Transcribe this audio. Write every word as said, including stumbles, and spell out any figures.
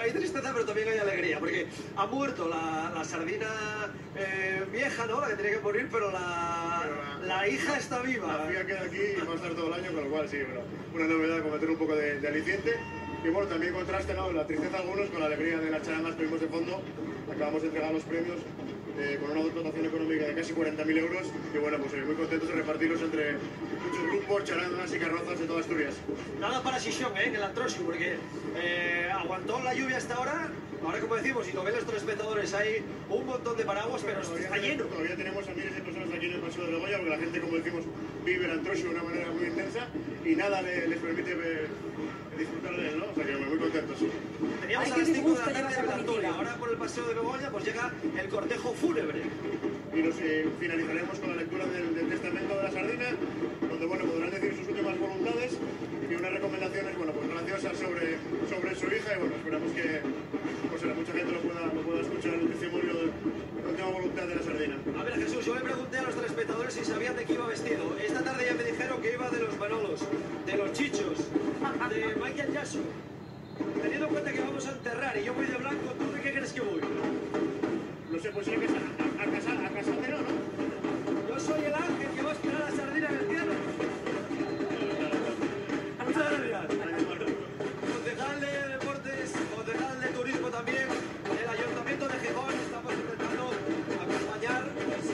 hay tristeza, pero también hay alegría, porque ha muerto la, la sardina eh, vieja, ¿no? La que tenía que morir, pero la, pero la, la hija está viva. La hija queda aquí y va a estar todo el año, con lo cual sí, pero una novedad, como tener un poco de, de aliciente. Y bueno, también contraste, ¿no? La tristeza de algunos con la alegría de las charamas que vimos de fondo. Acabamos de entregar los premios eh, con una dotación económica de casi cuarenta mil euros. Y bueno, pues eh, muy contentos de repartirlos entre muchos grupos, charamas y carrozas de toda Asturias. Nada para Sisión, ¿eh? En el Antrosio, porque eh, aguantó la lluvia hasta ahora. Ahora, como decimos, y lo ven los telespectadores, hay un montón de paraguas, pero, pero está lleno. Todavía tenemos a miles de personas aquí en el Paseo de Goya, porque la gente, como decimos, vive el Antrosio de una manera muy intensa y nada le, les permite ver, disfrutar de él, ¿no? O sea, que muy contentos. Teníamos Ay, a las cinco de la tarde de Antonia, ahora por el Paseo de Begoña, pues llega el cortejo fúnebre. Y nos eh, finalizaremos con la lectura del, del testamento de la sardina, donde, bueno, podrán decir sus últimas voluntades y unas recomendaciones, bueno, pues graciosas sobre, sobre su hija, y bueno, esperamos que pues, mucha gente lo pueda, lo pueda escuchar el testimonio de la última voluntad de la sardina. A ver, Jesús, yo le pregunté a los telespectadores si sabían de qué iba vestido. Esta tarde ya me dijeron que iba de los Manolos, de los Chichos, de Michael Yasso. Teniendo en cuenta que vamos a enterrar y yo voy de blanco, ¿tú de qué crees que voy? No sé, pues sí que será.